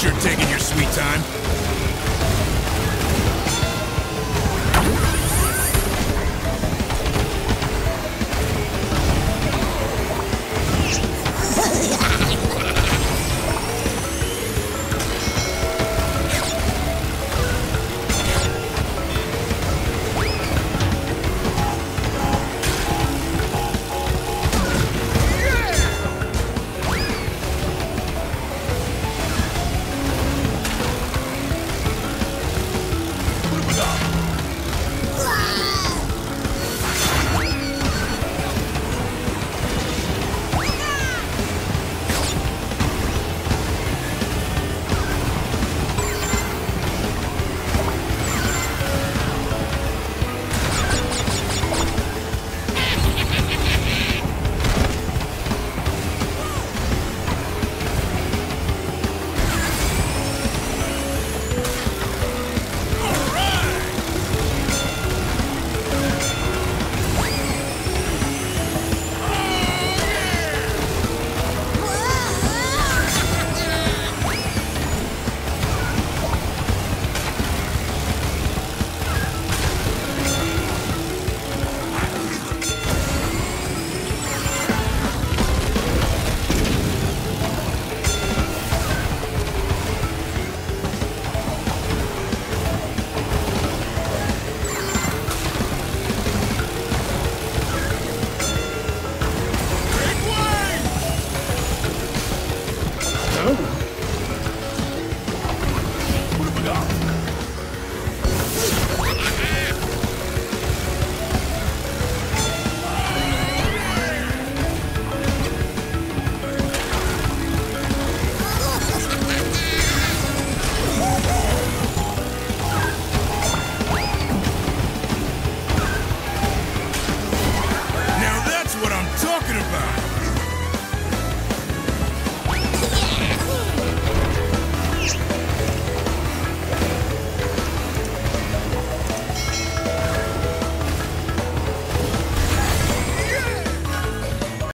sure taking your sweet time.